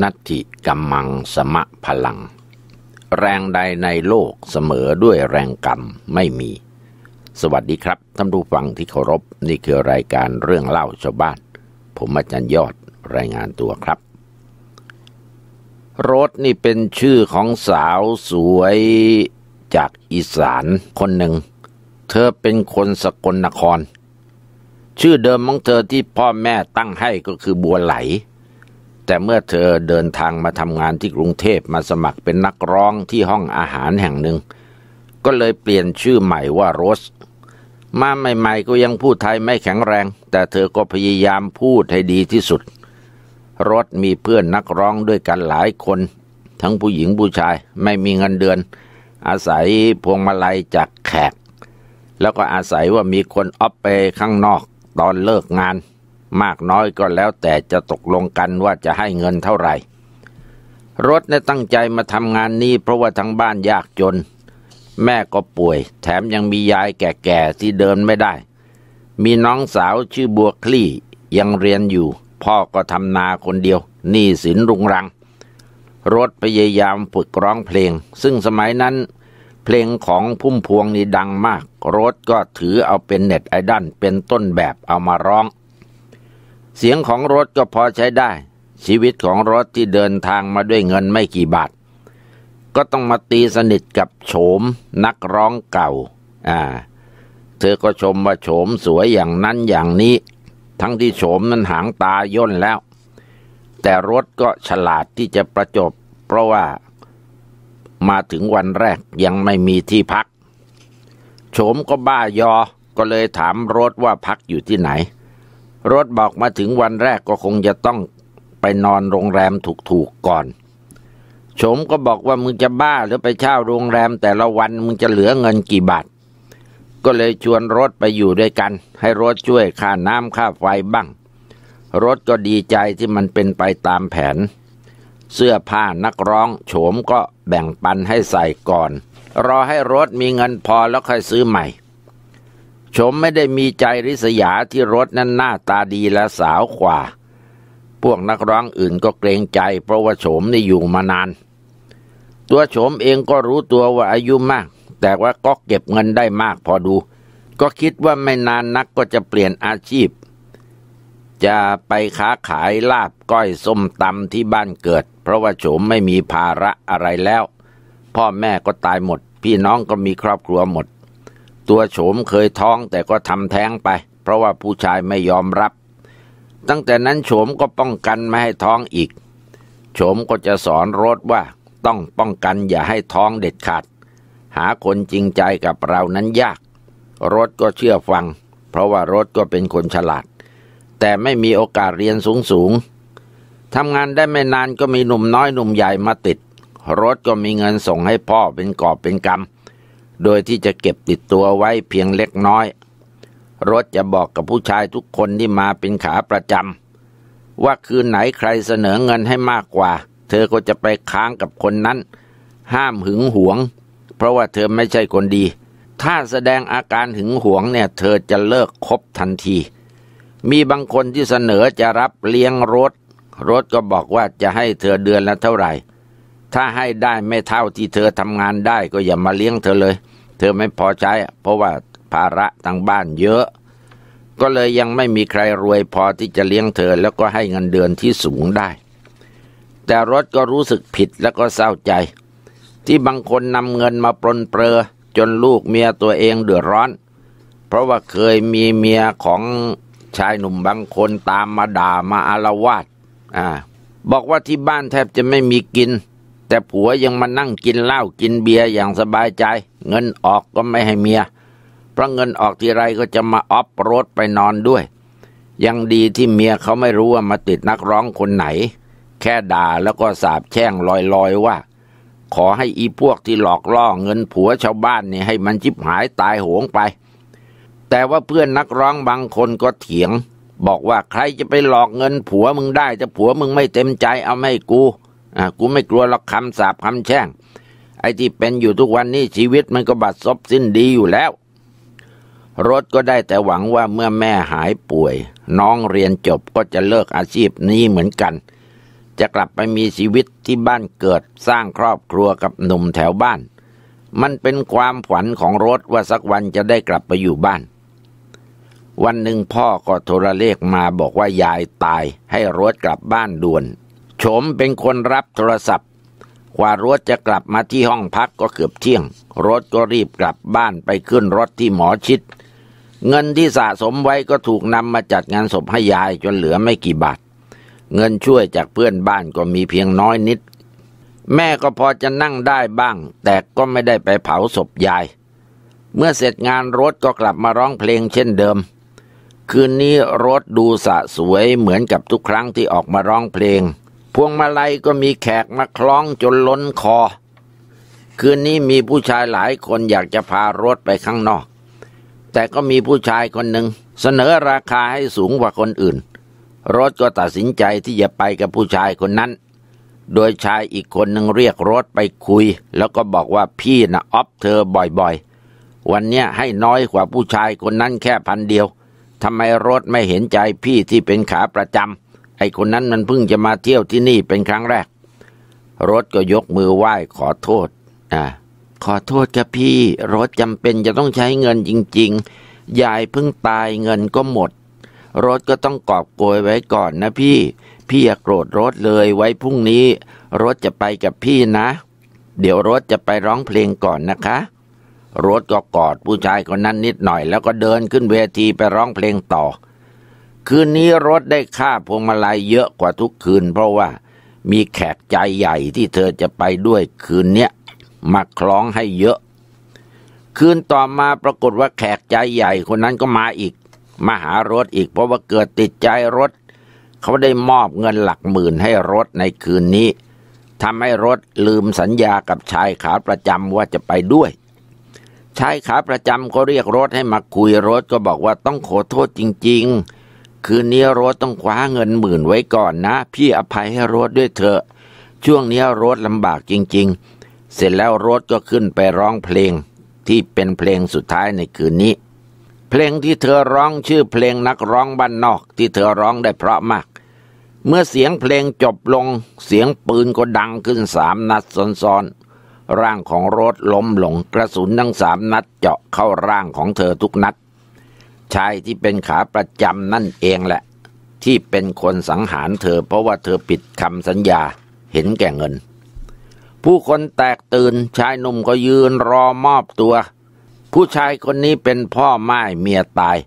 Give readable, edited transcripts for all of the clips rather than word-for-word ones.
นัตถิกัมมังสมะพลังแรงใดในโลกเสมอด้วยแรงกรรมไม่มีสวัสดีครับท่านผู้ฟังที่เคารพนี่คือรายการเรื่องเล่าชาวบ้านผมอาจารย์ยอดรายงานตัวครับโรสนี่เป็นชื่อของสาวสวยจากอีสานคนหนึ่งเธอเป็นคนสกลนครชื่อเดิมของเธอที่พ่อแม่ตั้งให้ก็คือบัวไหลแต่เมื่อเธอเดินทางมาทำงานที่กรุงเทพมาสมัครเป็นนักร้องที่ห้องอาหารแห่งหนึ่งก็เลยเปลี่ยนชื่อใหม่ว่าโรสมาใหม่ๆก็ยังพูดไทยไม่แข็งแรงแต่เธอก็พยายามพูดให้ดีที่สุดโรสมีเพื่อนนักร้องด้วยกันหลายคนทั้งผู้หญิงผู้ชายไม่มีเงินเดือนอาศัยพวงมาลัยจากแขกแล้วก็อาศัยว่ามีคนออฟไปข้างนอกตอนเลิกงานมากน้อยก็แล้วแต่จะตกลงกันว่าจะให้เงินเท่าไหร่โรสเนี่ยตั้งใจมาทำงานนี้เพราะว่าทั้งบ้านยากจนแม่ก็ป่วยแถมยังมียายแก่ๆที่เดินไม่ได้มีน้องสาวชื่อบัวคลี่ยังเรียนอยู่พ่อก็ทำนาคนเดียวหนี้สินรุงรังโรสพยายามฝึกร้องเพลงซึ่งสมัยนั้นเพลงของพุ่มพวงนี่ดังมากโรสก็ถือเอาเป็นเน็ตไอดอลเป็นต้นแบบเอามาร้องเสียงของโรสก็พอใช้ได้ชีวิตของโรสที่เดินทางมาด้วยเงินไม่กี่บาทก็ต้องมาตีสนิทกับโฉมนักร้องเก่าเธอก็ชมว่าโฉมสวยอย่างนั้นอย่างนี้ทั้งที่โฉมนั้นหางตาย่นแล้วแต่โรสก็ฉลาดที่จะประจบเพราะว่ามาถึงวันแรกยังไม่มีที่พักโฉมก็บ้ายอก็เลยถามโรสว่าพักอยู่ที่ไหนโรสบอกมาถึงวันแรกก็คงจะต้องไปนอนโรงแรมถูกๆก่อนโฉมก็บอกว่ามึงจะบ้าหรือไปเช่าโรงแรมแต่ละวันมึงจะเหลือเงินกี่บาทก็เลยชวนโรสไปอยู่ด้วยกันให้โรสช่วยค่าน้ำค่าไฟบ้างโรสก็ดีใจที่มันเป็นไปตามแผนเสื้อผ้านักร้องโฉมก็แบ่งปันให้ใส่ก่อนรอให้โรสมีเงินพอแล้วค่อยซื้อใหม่โฉมไม่ได้มีใจริษยาที่โรสนั้นหน้าตาดีและสาวกว่าพวกนักร้องอื่นก็เกรงใจเพราะว่าโฉมนี่อยู่มานานตัวโฉมเองก็รู้ตัวว่าอายุมากแต่ว่าก็เก็บเงินได้มากพอดูก็คิดว่าไม่นานนักก็จะเปลี่ยนอาชีพจะไปค้าขายลาบก้อยส้มตำที่บ้านเกิดเพราะว่าโฉมไม่มีภาระอะไรแล้วพ่อแม่ก็ตายหมดพี่น้องก็มีครอบครัวหมดตัวโฉมเคยท้องแต่ก็ทำแท้งไปเพราะว่าผู้ชายไม่ยอมรับตั้งแต่นั้นโฉมก็ป้องกันไม่ให้ท้องอีกโฉมก็จะสอนโรสว่าต้องป้องกันอย่าให้ท้องเด็ดขาดหาคนจริงใจกับเรานั้นยากโรสก็เชื่อฟังเพราะว่าโรสก็เป็นคนฉลาดแต่ไม่มีโอกาสเรียนสูงๆทำงานได้ไม่นานก็มีหนุ่มน้อยหนุ่มใหญ่มาติดโรสก็มีเงินส่งให้พ่อเป็นกอบเป็นกำโดยที่จะเก็บติดตัวไว้เพียงเล็กน้อยโรสจะบอกกับผู้ชายทุกคนที่มาเป็นขาประจำว่าคืนไหนใครเสนอเงินให้มากกว่าเธอก็จะไปค้างกับคนนั้นห้ามหึงหวงเพราะว่าเธอไม่ใช่คนดีถ้าแสดงอาการหึงหวงเนี่ยเธอจะเลิกคบทันทีมีบางคนที่เสนอจะรับเลี้ยงโรสก็บอกว่าจะให้เธอเดือนละเท่าไหร่ถ้าให้ได้ไม่เท่าที่เธอทำงานได้ก็อย่ามาเลี้ยงเธอเลยเธอไม่พอใจเพราะว่าภาระทางบ้านเยอะก็เลยยังไม่มีใครรวยพอที่จะเลี้ยงเธอแล้วก็ให้เงินเดือนที่สูงได้แต่โรสก็รู้สึกผิดแล้วก็เศร้าใจที่บางคนนำเงินมาปรนเปรอจนลูกเมียตัวเองเดือดร้อนเพราะว่าเคยมีเมียของชายหนุ่มบางคนตามมาด่ามาอาละวาดบอกว่าที่บ้านแทบจะไม่มีกินแต่ผัวยังมานั่งกินเหล้ากินเบียร์อย่างสบายใจเงินออกก็ไม่ให้เมียเพราะเงินออกทีไรก็จะมาออฟโรดไปนอนด้วยยังดีที่เมียเขาไม่รู้ว่ามาติดนักร้องคนไหนแค่ด่าแล้วก็สาปแช่งลอยๆว่าขอให้อีพวกที่หลอกล่อเงินผัวชาวบ้านนี่ให้มันชิบหายตายโหงไปแต่ว่าเพื่อนนักร้องบางคนก็เถียงบอกว่าใครจะไปหลอกเงินผัวมึงได้แต่ผัวมึงไม่เต็มใจเอาไม่กูไม่กลัวหรอกคำสาปคำแช่งไอ้ที่เป็นอยู่ทุกวันนี้ชีวิตมันก็บัดซบสิ้นดีอยู่แล้วโรสก็ได้แต่หวังว่าเมื่อแม่หายป่วยน้องเรียนจบก็จะเลิกอาชีพนี้เหมือนกัน จะกลับไปมีชีวิตที่บ้านเกิดสร้างครอบครัวกับหนุ่มแถวบ้านมันเป็นความฝันของโรสว่าสักวันจะได้กลับไปอยู่บ้านวันหนึ่งพ่อก็โทรเลขมาบอกว่ายายตายให้โรสกลับบ้านด่วนโฉมเป็นคนรับโทรศัพท์กว่าโรสจะกลับมาที่ห้องพักก็เกือบเที่ยงโรสก็รีบกลับบ้านไปขึ้นรถที่หมอชิดเงินที่สะสมไว้ก็ถูกนำมาจัดงานศพให้ยายจนเหลือไม่กี่บาทเงินช่วยจากเพื่อนบ้านก็มีเพียงน้อยนิดแม่ก็พอจะนั่งได้บ้างแต่ก็ไม่ได้ไปเผาศพยายเมื่อเสร็จงานโรสก็กลับมาร้องเพลงเช่นเดิมคืนนี้โรสดูสะสวยเหมือนกับทุกครั้งที่ออกมาร้องเพลงพวงมาลัยก็มีแขกมาคล้องจนล้นคอคืนนี้มีผู้ชายหลายคนอยากจะพาโรสไปข้างนอกแต่ก็มีผู้ชายคนหนึ่งเสนอราคาให้สูงกว่าคนอื่นโรสก็ตัดสินใจที่จะไปกับผู้ชายคนนั้นโดยชายอีกคนหนึ่งเรียกโรสไปคุยแล้วก็บอกว่าพี่นะอ๊อฟเธอบ่อยๆวันเนี้ยให้น้อยกว่าผู้ชายคนนั้นแค่1,000ทำไมโรสไม่เห็นใจพี่ที่เป็นขาประจำไอ้คนนั้นมันเพิ่งจะมาเที่ยวที่นี่เป็นครั้งแรกโรสก็ยกมือไหว้ขอโทษขอโทษครับพี่โรสจำเป็นจะต้องใช้เงินจริงๆยายเพิ่งตายเงินก็หมดโรสก็ต้องกอบโกยไว้ก่อนนะพี่อย่าโกรธโรสเลยไว้พรุ่งนี้โรสจะไปกับพี่นะเดี๋ยวโรสจะไปร้องเพลงก่อนนะคะโรสก็กอดผู้ชายคนนั้นนิดหน่อยแล้วก็เดินขึ้นเวทีไปร้องเพลงต่อคืนนี้โรสได้ค่าพวงมาลัยเยอะกว่าทุกคืนเพราะว่ามีแขกใจใหญ่ที่เธอจะไปด้วยคืนเนี้ยมาคล้องให้เยอะคืนต่อมาปรากฏว่าแขกใจใหญ่คนนั้นก็มาอีกมาหาโรสอีกเพราะว่าเกิดติดใจโรสเขาได้มอบเงินหลักหมื่นให้โรสในคืนนี้ทำให้โรสลืมสัญญากับชายขาประจำว่าจะไปด้วยชายขาประจำก็เรียกโรสให้มาคุยโรสก็บอกว่าต้องขอโทษจริงๆคืนนี้โรสต้องคว้าเงินหมื่นไว้ก่อนนะพี่อภัยให้โรสด้วยเถอะช่วงนี้โรสลำบากจริงๆเสร็จแล้วโรสก็ขึ้นไปร้องเพลงที่เป็นเพลงสุดท้ายในคืนนี้เพลงที่เธอร้องชื่อเพลงนักร้องบ้านนอกที่เธอร้องได้เพราะมากเมื่อเสียงเพลงจบลงเสียงปืนก็ดังขึ้น3 นัดซ้อนๆร่างของโรสล้มลงกระสุนทั้ง3 นัดเจาะเข้าร่างของเธอทุกนัดชายที่เป็นขาประจำนั่นเองแหละที่เป็นคนสังหารเธอเพราะว่าเธอผิดคำสัญญาเห็นแก่เงินผู้คนแตกตื่นชายหนุ่มก็ยืนรอมอบตัวผู้ชายคนนี้เป็นพ่อม่ายเมียตาย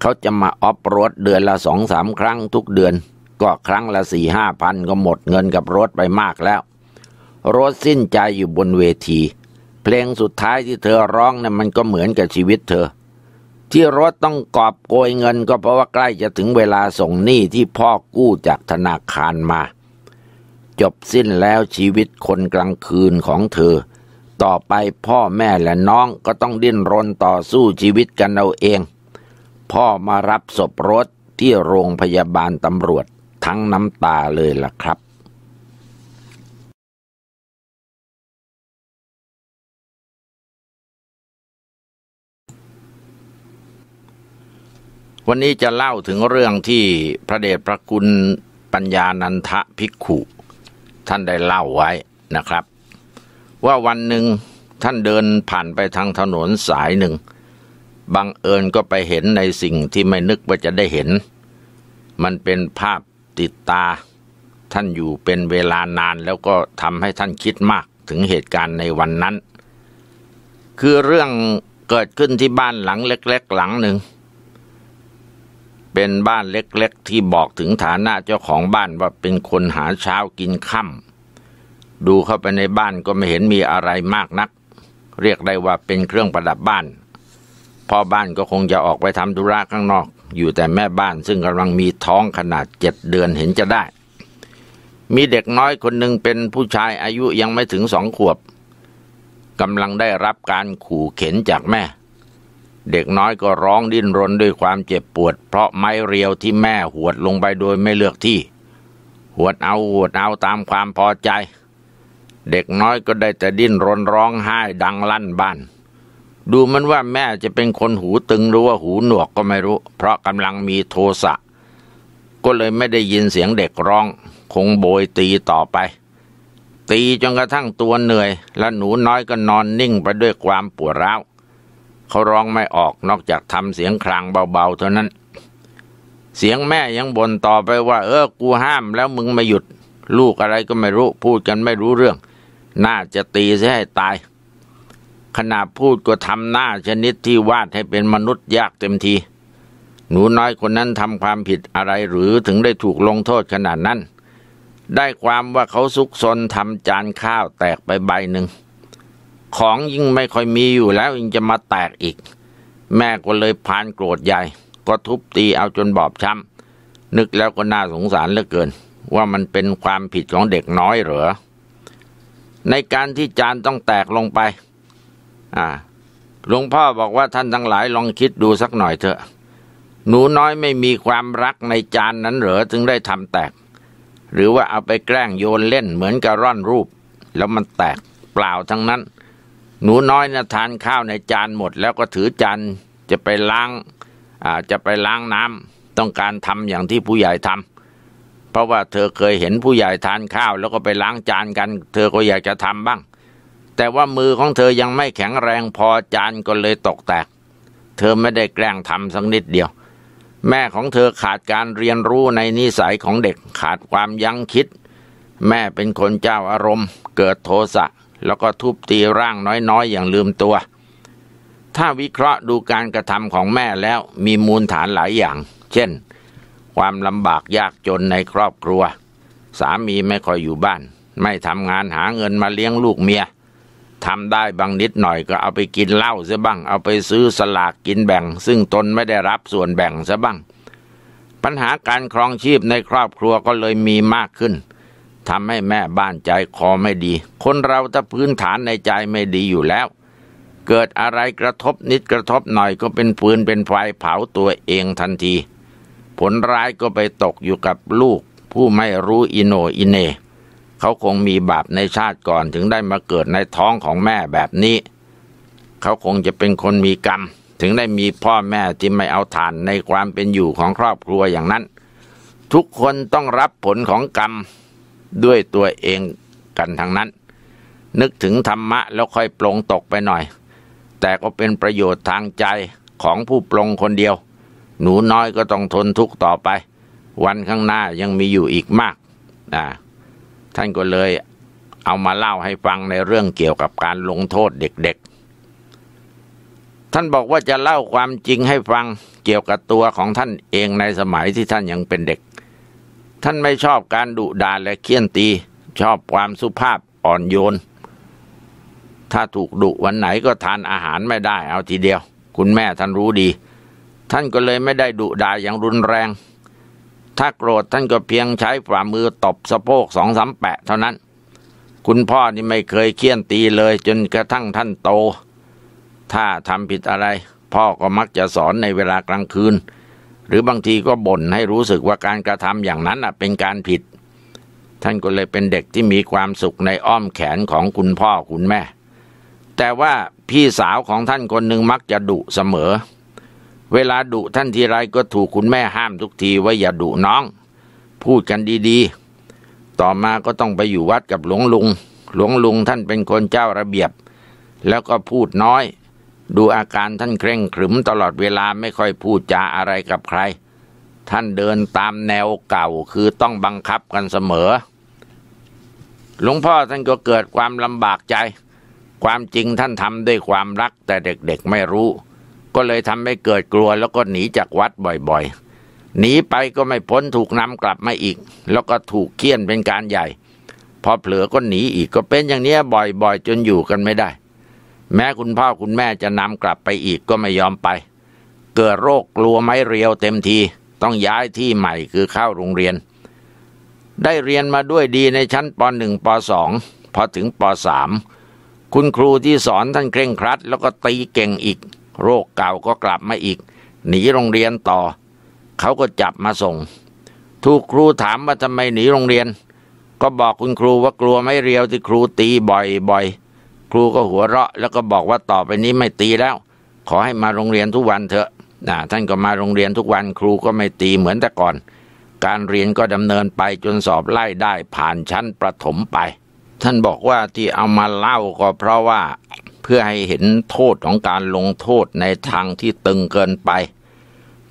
เขาจะมาออฟโรดเดือนละ 2-3 ครั้งทุกเดือนก็ครั้งละ 4-5 พันก็หมดเงินกับโรสไปมากแล้วโรสสิ้นใจอยู่บนเวทีเพลงสุดท้ายที่เธอร้องมันก็เหมือนกับชีวิตเธอที่โรสต้องกอบโกยเงินก็เพราะว่าใกล้จะถึงเวลาส่งหนี้ที่พ่อกู้จากธนาคารมาจบสิ้นแล้วชีวิตคนกลางคืนของเธอต่อไปพ่อแม่และน้องก็ต้องดิ้นรนต่อสู้ชีวิตกันเอาเองพ่อมารับศพโรสที่โรงพยาบาลตำรวจทั้งน้ำตาเลยล่ะครับวันนี้จะเล่าถึงเรื่องที่พระเดชพระคุณปัญญานันทภิกขุท่านได้เล่าไว้นะครับว่าวันหนึ่งท่านเดินผ่านไปทางถนนสายหนึ่งบังเอิญก็ไปเห็นในสิ่งที่ไม่นึกว่าจะได้เห็นมันเป็นภาพติดตาท่านอยู่เป็นเวลานานแล้วก็ทำให้ท่านคิดมากถึงเหตุการณ์ในวันนั้นคือเรื่องเกิดขึ้นที่บ้านหลังเล็กๆหลังหนึ่งเป็นบ้านเล็กๆที่บอกถึงฐานะเจ้าของบ้านว่าเป็นคนหาเช้ากินค่ำดูเข้าไปในบ้านก็ไม่เห็นมีอะไรมากนักเรียกได้ว่าเป็นเครื่องประดับบ้านพ่อบ้านก็คงจะออกไปทำธุระข้างนอกอยู่แต่แม่บ้านซึ่งกำลังมีท้องขนาด7 เดือนเห็นจะได้มีเด็กน้อยคนหนึ่งเป็นผู้ชายอายุยังไม่ถึง2 ขวบกำลังได้รับการขู่เข็นจากแม่เด็กน้อยก็ร้องดิ้นรนด้วยความเจ็บปวดเพราะไม้เรียวที่แม่หวดลงไปโดยไม่เลือกที่หวดเอาตามความพอใจเด็กน้อยก็ได้แต่ดิ้นรนร้องไห้ดังลั่นบ้านดูมันว่าแม่จะเป็นคนหูตึงหรือว่าหูหนวกก็ไม่รู้เพราะกำลังมีโทสะ ก็เลยไม่ได้ยินเสียงเด็กร้องคงโบยตีต่อไปตีจนกระทั่งตัวเหนื่อยและหนูน้อยก็นอนนิ่งไปด้วยความปวดร้าวเขาร้องไม่ออกนอกจากทำเสียงครางเบาๆเท่านั้นเสียงแม่ยังบ่นต่อไปว่ากูห้ามแล้วมึงไม่หยุดลูกอะไรก็ไม่รู้พูดกันไม่รู้เรื่องน่าจะตีซะให้ตายขณะพูดก็ทำหน้าชนิดที่วาดให้เป็นมนุษย์ยากเต็มทีหนูน้อยคนนั้นทำความผิดอะไรหรือถึงได้ถูกลงโทษขนาดนั้นได้ความว่าเขาซุกซนทำจานข้าวแตกไปใบหนึ่งของยิ่งไม่ค่อยมีอยู่แล้วยิ่งจะมาแตกอีกแม่ก็เลยพานโกรธใหญ่ก็ทุบตีเอาจนบอบช้ำนึกแล้วก็น่าสงสารเหลือเกินว่ามันเป็นความผิดของเด็กน้อยเหรอในการที่จานต้องแตกลงไปหลวงพ่อบอกว่าท่านทั้งหลายลองคิดดูสักหน่อยเถอะหนูน้อยไม่มีความรักในจานนั้นเหรอถึงได้ทำแตกหรือว่าเอาไปแกล้งโยนเล่นเหมือนกับร่อนรูปแล้วมันแตกเปล่าทั้งนั้นหนูน้อยน่ะทานข้าวในจานหมดแล้วก็ถือจานจะไปล้างน้ำต้องการทำอย่างที่ผู้ใหญ่ทำเพราะว่าเธอเคยเห็นผู้ใหญ่ทานข้าวแล้วก็ไปล้างจานกันเธอก็อยากจะทำบ้างแต่ว่ามือของเธอยังไม่แข็งแรงพอจานก็เลยตกแตกเธอไม่ได้แกล้งทำสักนิดเดียวแม่ของเธอขาดการเรียนรู้ในนิสัยของเด็กขาดความยั้งคิดแม่เป็นคนเจ้าอารมณ์เกิดโทสะแล้วก็ทุบตีร่างน้อยๆอย่างลืมตัวถ้าวิเคราะห์ดูการกระทำของแม่แล้วมีมูลฐานหลายอย่างเช่นความลำบากยากจนในครอบครัวสามีไม่ค่อยอยู่บ้านไม่ทำงานหาเงินมาเลี้ยงลูกเมียทำได้บางนิดหน่อยก็เอาไปกินเหล้าซะบ้างเอาไปซื้อสลากกินแบ่งซึ่งตนไม่ได้รับส่วนแบ่งซะบ้างปัญหาการครองชีพในครอบครัวก็เลยมีมากขึ้นทำให้แม่บ้านใจคอไม่ดีคนเราถ้าพื้นฐานในใจไม่ดีอยู่แล้วเกิดอะไรกระทบนิดกระทบหน่อยก็เป็นฟืนเป็นไฟเผาตัวเองทันทีผลร้ายก็ไปตกอยู่กับลูกผู้ไม่รู้อิโหน่อิเหน่เขาคงมีบาปในชาติก่อนถึงได้มาเกิดในท้องของแม่แบบนี้เขาคงจะเป็นคนมีกรรมถึงได้มีพ่อแม่ที่ไม่เอาฐานในความเป็นอยู่ของครอบครัวอย่างนั้นทุกคนต้องรับผลของกรรมด้วยตัวเองกันทั้งนั้นนึกถึงธรรมะแล้วค่อยปลงตกไปหน่อยแต่ก็เป็นประโยชน์ทางใจของผู้ปลงคนเดียวหนูน้อยก็ต้องทนทุกข์ต่อไปวันข้างหน้ายังมีอยู่อีกมากท่านก็เลยเอามาเล่าให้ฟังในเรื่องเกี่ยวกับการลงโทษเด็กๆท่านบอกว่าจะเล่าความจริงให้ฟังเกี่ยวกับตัวของท่านเองในสมัยที่ท่านยังเป็นเด็กท่านไม่ชอบการดุด่าและเคี่ยนตีชอบความสุภาพอ่อนโยนถ้าถูกดุวันไหนก็ทานอาหารไม่ได้เอาทีเดียวคุณแม่ท่านรู้ดีท่านก็เลยไม่ได้ดุด่าอย่างรุนแรงถ้าโกรธท่านก็เพียงใช้ฝ่ามือตบสะโพก2-3 แปะเท่านั้นคุณพ่อนี่ไม่เคยเคี่ยนตีเลยจนกระทั่งท่านโตถ้าทำผิดอะไรพ่อก็มักจะสอนในเวลากลางคืนหรือบางทีก็บ่นให้รู้สึกว่าการกระทำอย่างนั้นเป็นการผิดท่านก็เลยเป็นเด็กที่มีความสุขในอ้อมแขนของคุณพ่อคุณแม่แต่ว่าพี่สาวของท่านคนหนึ่งมักจะดุเสมอเวลาดุท่านทีไรก็ถูกคุณแม่ห้ามทุกทีว่าอย่าดุน้องพูดกันดีๆต่อมาก็ต้องไปอยู่วัดกับหลวงลุงหลวงลุงท่านเป็นคนเจ้าระเบียบแล้วก็พูดน้อยดูอาการท่านเคร่งขรึมตลอดเวลาไม่ค่อยพูดจาอะไรกับใครท่านเดินตามแนวเก่าคือต้องบังคับกันเสมอหลวงพ่อท่านก็เกิดความลำบากใจความจริงท่านทำด้วยความรักแต่เด็กๆไม่รู้ก็เลยทำให้เกิดกลัวแล้วก็หนีจากวัดบ่อยๆหนีไปก็ไม่พ้นถูกนำกลับมาอีกแล้วก็ถูกเคี่ยนเป็นการใหญ่พอเผลอก็หนีอีกก็เป็นอย่างนี้บ่อยๆจนอยู่กันไม่ได้แม้คุณพ่อคุณแม่จะนำกลับไปอีกก็ไม่ยอมไปเกิดโรคกลัวไม้เรียวเต็มทีต้องย้ายที่ใหม่คือเข้าโรงเรียนได้เรียนมาด้วยดีในชั้นป .1 ป .2 พอถึงป .3 คุณครูที่สอนท่านเคร่งครัดแล้วก็ตีเก่งอีกโรคเก่าก็กลับมาอีกหนีโรงเรียนต่อเขาก็จับมาส่งถูกครูถามว่าทำไมหนีโรงเรียนก็บอกคุณครูว่ากลัวไม้เรียวที่ครูตีบ่อยๆครูก็หัวเราะแล้วก็บอกว่าต่อไปนี้ไม่ตีแล้วขอให้มาโรงเรียนทุกวันเถอะท่านก็มาโรงเรียนทุกวันครูก็ไม่ตีเหมือนแต่ก่อน การเรียนก็ดำเนินไปจนสอบไล่ได้ผ่านชั้นประถมไปท่านบอกว่าที่เอามาเล่าก็เพราะว่าเพื่อให้เห็นโทษของการลงโทษในทางที่ตึงเกินไป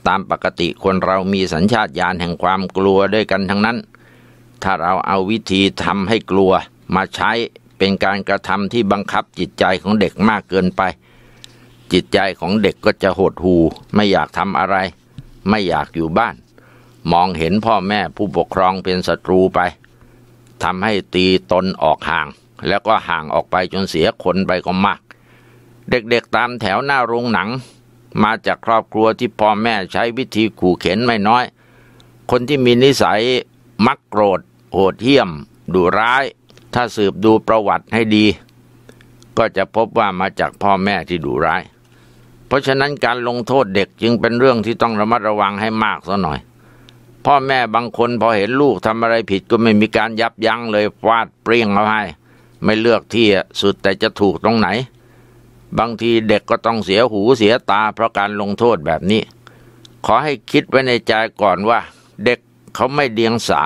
ตามปกติคนเรามีสัญชาตญาณแห่งความกลัวด้วยกันทั้งนั้นถ้าเราเอาวิธีทำให้กลัวมาใช้เป็นการกระทำที่บังคับจิตใจของเด็กมากเกินไปจิตใจของเด็กก็จะหดหู่ไม่อยากทำอะไรไม่อยากอยู่บ้านมองเห็นพ่อแม่ผู้ปกครองเป็นศัตรูไปทำให้ตีตนออกห่างแล้วก็ห่างออกไปจนเสียคนไปก็มากเด็กๆตามแถวหน้าโรงหนังมาจากครอบครัวที่พ่อแม่ใช้วิธีขู่เข็นไม่น้อยคนที่มีนิสัยมักโกรธโหดเหี้ยมดุร้ายถ้าสืบดูประวัติให้ดีก็จะพบว่ามาจากพ่อแม่ที่ดุร้ายเพราะฉะนั้นการลงโทษเด็กจึงเป็นเรื่องที่ต้องระมัดระวังให้มากซะหน่อยพ่อแม่บางคนพอเห็นลูกทำอะไรผิดก็ไม่มีการยับยั้งเลยฟาดเปรี้ยงเอาให้ไม่เลือกที่สุดแต่จะถูกตรงไหนบางทีเด็กก็ต้องเสียหูเสียตาเพราะการลงโทษแบบนี้ขอให้คิดไว้ในใจก่อนว่าเด็กเขาไม่เดียงสา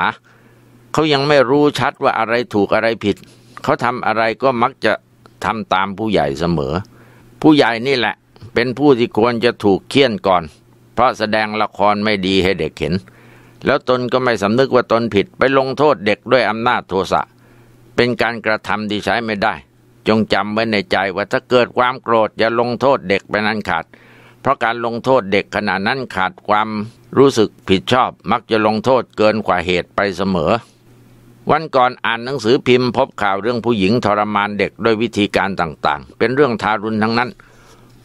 เขายังไม่รู้ชัดว่าอะไรถูกอะไรผิดเขาทำอะไรก็มักจะทำตามผู้ใหญ่เสมอผู้ใหญ่นี่แหละเป็นผู้ที่ควรจะถูกเฆี่ยนก่อนเพราะแสดงละครไม่ดีให้เด็กเห็นแล้วตนก็ไม่สำนึกว่าตนผิดไปลงโทษเด็กด้วยอำนาจโทสะเป็นการกระทำที่ใช้ไม่ได้จงจำไว้ในใจว่าถ้าเกิดความโกรธอย่าลงโทษเด็กไปนั้นขาดเพราะการลงโทษเด็กขณะนั้นขาดความรู้สึกผิดชอบมักจะลงโทษเกินกว่าเหตุไปเสมอวันก่อนอ่านหนังสือพิมพ์พบข่าวเรื่องผู้หญิงทรมานเด็กด้วยวิธีการต่างๆเป็นเรื่องทารุณทั้งนั้น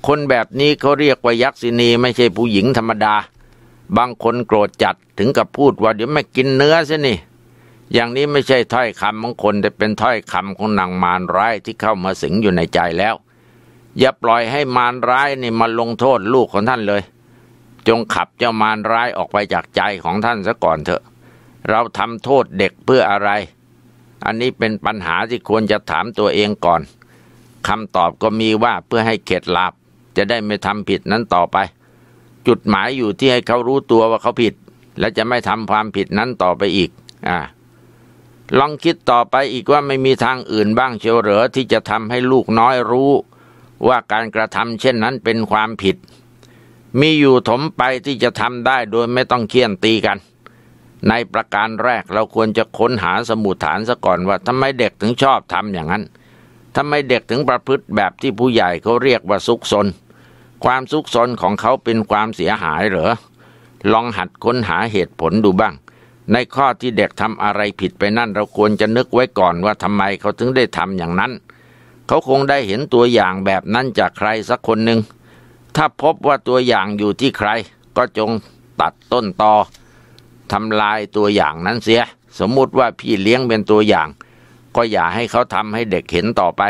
คนแบบนี้เขาเรียกว่ายักษิณีไม่ใช่ผู้หญิงธรรมดาบางคนโกรธจัดถึงกับพูดว่าเดี๋ยวไม่กินเนื้อซะนี่อย่างนี้ไม่ใช่ถ้อยคำของคนแต่เป็นถ้อยคำของนางมารร้ายที่เข้ามาสิงอยู่ในใจแล้วอย่าปล่อยให้มารร้ายนี่มาลงโทษลูกของท่านเลยจงขับเจ้ามารร้ายออกไปจากใจของท่านซะก่อนเถอะเราทำโทษเด็กเพื่ออะไรอันนี้เป็นปัญหาที่ควรจะถามตัวเองก่อนคำตอบก็มีว่าเพื่อให้เข็ดหลาบจะได้ไม่ทำผิดนั้นต่อไปจุดหมายอยู่ที่ให้เขารู้ตัวว่าเขาผิดและจะไม่ทำความผิดนั้นต่อไปอีกลองคิดต่อไปอีกว่าไม่มีทางอื่นบ้างเชียวเหรอที่จะทำให้ลูกน้อยรู้ว่าการกระทำเช่นนั้นเป็นความผิดมีอยู่ถมไปที่จะทำได้โดยไม่ต้องเฆี่ยนตีกันในประการแรกเราควรจะค้นหาสมุฏฐานซะก่อนว่าทำไมเด็กถึงชอบทำอย่างนั้นทำไมเด็กถึงประพฤติแบบที่ผู้ใหญ่เขาเรียกว่าซุกซนความซุกซนของเขาเป็นความเสียหายเหรอลองหัดค้นหาเหตุผลดูบ้างในข้อที่เด็กทำอะไรผิดไปนั่นเราควรจะนึกไว้ก่อนว่าทำไมเขาถึงได้ทำอย่างนั้นเขาคงได้เห็นตัวอย่างแบบนั้นจากใครสักคนหนึ่งถ้าพบว่าตัวอย่างอยู่ที่ใครก็จงตัดต้นตอทำลายตัวอย่างนั้นเสียสมมุติว่าพี่เลี้ยงเป็นตัวอย่างก็อย่าให้เขาทำให้เด็กเห็นต่อไป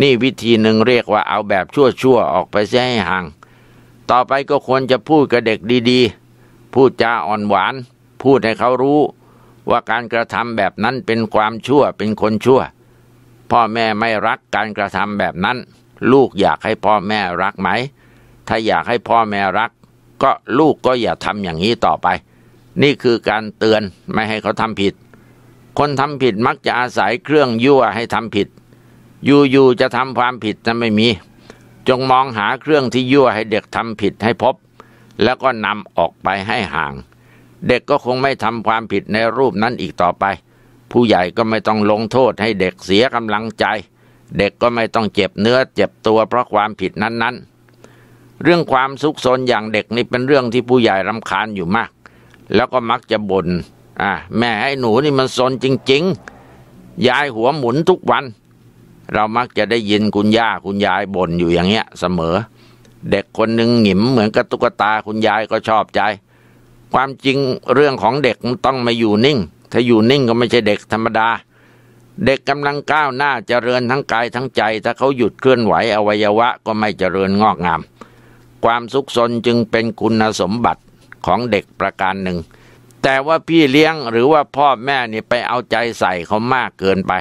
นี่วิธีหนึ่งเรียกว่าเอาแบบชั่วๆออกไปเสียให้ห่างต่อไปก็ควรจะพูดกับเด็กดีๆพูดจาอ่อนหวานพูดให้เขารู้ว่าการกระทำแบบนั้นเป็นความชั่วเป็นคนชั่วพ่อแม่ไม่รักการกระทำแบบนั้นลูกอยากให้พ่อแม่รักไหมถ้าอยากให้พ่อแม่รักก็ลูกก็อย่าทำอย่างนี้ต่อไปนี่คือการเตือนไม่ให้เขาทำผิดคนทำผิดมักจะอาศัยเครื่องยั่วให้ทำผิดอยู่ๆจะทำความผิดนั้นไม่มีจงมองหาเครื่องที่ยั่วให้เด็กทำผิดให้พบแล้วก็นำออกไปให้ห่างเด็กก็คงไม่ทำความผิดในรูปนั้นอีกต่อไปผู้ใหญ่ก็ไม่ต้องลงโทษให้เด็กเสียกำลังใจเด็กก็ไม่ต้องเจ็บเนื้อเจ็บตัวเพราะความผิดนั้นๆเรื่องความซุกซนอย่างเด็กนี่เป็นเรื่องที่ผู้ใหญ่รำคาญอยู่มากแล้วก็มักจะบ่นแม่ไอ้หนูนี่มันซนจริงๆยายหัวหมุนทุกวันเรามักจะได้ยินคุณย่าคุณยายบ่นอยู่อย่างเงี้ยเสมอเด็กคนหนึ่งหงิ๋มเหมือนกับตุ๊กตาคุณยายก็ชอบใจความจริงเรื่องของเด็กมันต้องมาอยู่นิ่งถ้าอยู่นิ่งก็ไม่ใช่เด็กธรรมดาเด็กกำลังก้าวหน้าเจริญทั้งกายทั้งใจถ้าเขาหยุดเคลื่อนไหวอวัยวะก็ไม่เจริญงอกงามความซุกซนจึงเป็นคุณสมบัติของเด็กประการหนึ่งแต่ว่าพี่เลี้ยงหรือว่าพ่อแม่นี่ไปเอาใจใส่เขามากเกินไป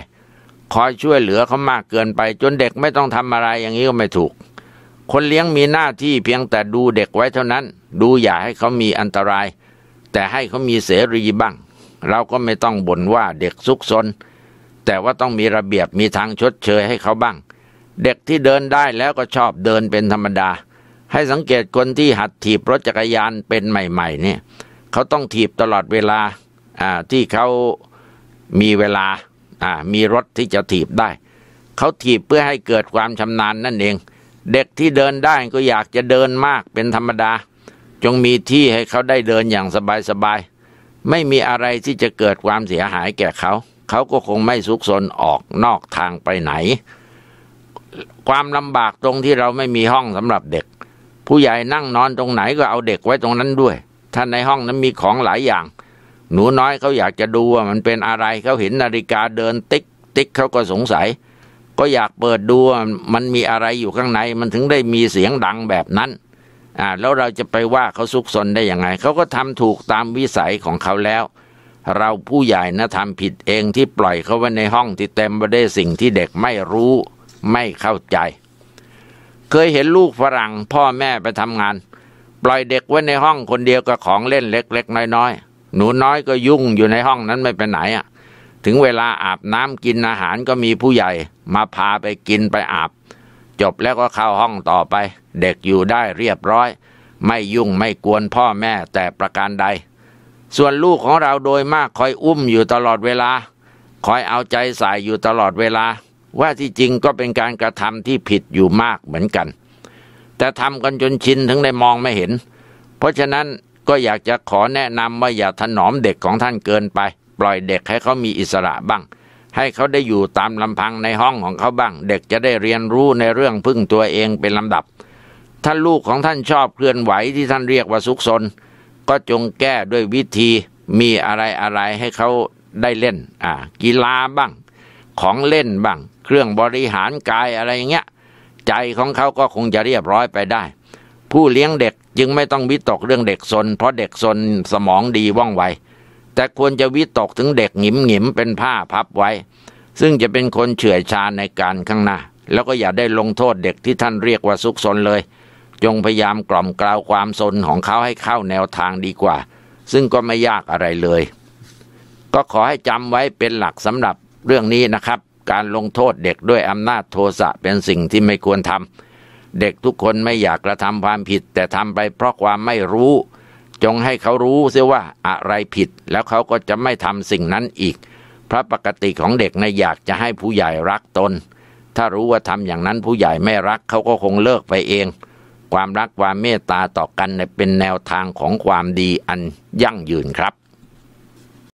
คอยช่วยเหลือเขามากเกินไปจนเด็กไม่ต้องทำอะไรอย่างนี้ก็ไม่ถูกคนเลี้ยงมีหน้าที่เพียงแต่ดูเด็กไว้เท่านั้นดูอย่าให้เขามีอันตราย แต่ให้เขามีเสรีบ้างเราก็ไม่ต้องบ่นว่าเด็กซุกซนแต่ว่าต้องมีระเบียบมีทางชดเชยให้เขาบ้างเด็กที่เดินได้แล้วก็ชอบเดินเป็นธรรมดาให้สังเกตคนที่หัดถีบรถจักรยานเป็นใหม่ๆเนี่ยเขาต้องถีบตลอดเวลาที่เขามีเวลามีรถที่จะถีบได้เขาถีบเพื่อให้เกิดความชำนาญนั่นเองเด็กที่เดินได้ก็อยากจะเดินมากเป็นธรรมดาจงมีที่ให้เขาได้เดินอย่างสบายๆไม่มีอะไรที่จะเกิดความเสียหายแก่เขาเขาก็คงไม่ซุกซนออกนอกทางไปไหนความลำบากตรงที่เราไม่มีห้องสำหรับเด็กผู้ใหญ่นั่งนอนตรงไหนก็เอาเด็กไว้ตรงนั้นด้วยถ้าในห้องนั้นมีของหลายอย่างหนูน้อยเขาอยากจะดูว่ามันเป็นอะไรเขาเห็นนาฬิกาเดินติ๊กติ๊กเขาก็สงสัยก็อยากเปิดดูมันมีอะไรอยู่ข้างในมันถึงได้มีเสียงดังแบบนั้นแล้วเราจะไปว่าเขาซุกซนได้ยังไงเขาก็ทำถูกตามวิสัยของเขาแล้วเราผู้ใหญ่นะทำผิดเองที่ปล่อยเขาไว้ในห้องที่เต็มไปด้วยสิ่งที่เด็กไม่รู้ไม่เข้าใจเคยเห็นลูกฝรั่งพ่อแม่ไปทำงานปล่อยเด็กไว้ในห้องคนเดียวกับของเล่นเล็กๆน้อยๆหนูน้อยก็ยุ่งอยู่ในห้องนั้นไม่ไปไหนถึงเวลาอาบน้ำกินอาหารก็มีผู้ใหญ่มาพาไปกินไปอาบจบแล้วก็เข้าห้องต่อไปเด็กอยู่ได้เรียบร้อยไม่ยุ่งไม่กวนพ่อแม่แต่ประการใดส่วนลูกของเราโดยมากคอยอุ้มอยู่ตลอดเวลาคอยเอาใจใส่อยู่ตลอดเวลาว่าที่จริงก็เป็นการกระทำที่ผิดอยู่มากเหมือนกันแต่ทำกันจนชินถึงได้มองไม่เห็นเพราะฉะนั้นก็อยากจะขอแนะนำว่าอย่าถนอมเด็กของท่านเกินไปปล่อยเด็กให้เขามีอิสระบ้างให้เขาได้อยู่ตามลำพังในห้องของเขาบ้างเด็กจะได้เรียนรู้ในเรื่องพึ่งตัวเองเป็นลำดับถ้าลูกของท่านชอบเคลื่อนไหวที่ท่านเรียกว่าซุกซนก็จงแก้ด้วยวิธีมีอะไรให้เขาได้เล่นกีฬาบ้างของเล่นบ้างเครื่องบริหารกายอะไรอย่างเงี้ยใจของเขาก็คงจะเรียบร้อยไปได้ผู้เลี้ยงเด็กจึงไม่ต้องวิตกเรื่องเด็กซนเพราะเด็กซนสมองดีว่องไวแต่ควรจะวิตกถึงเด็กหงิมเป็นผ้าพับไว้ซึ่งจะเป็นคนเฉื่อยชาในการข้างหน้าแล้วก็อย่าได้ลงโทษเด็กที่ท่านเรียกว่าซุกซนเลยจงพยายามกล่อมกล่าวความซนของเขาให้เข้าแนวทางดีกว่าซึ่งก็ไม่ยากอะไรเลยก็ขอให้จำไว้เป็นหลักสำหรับเรื่องนี้นะครับการลงโทษเด็กด้วยอำนาจโทสะเป็นสิ่งที่ไม่ควรทำเด็กทุกคนไม่อยากกระทำความผิดแต่ทำไปเพราะความไม่รู้จงให้เขารู้เสียว่าอะไรผิดแล้วเขาก็จะไม่ทำสิ่งนั้นอีกเพราะปกติของเด็กนะอยากจะให้ผู้ใหญ่รักตนถ้ารู้ว่าทำอย่างนั้นผู้ใหญ่ไม่รักเขาก็คงเลิกไปเองความรักความเมตตาต่อกันเป็นแนวทางของความดีอันยั่งยืนครับ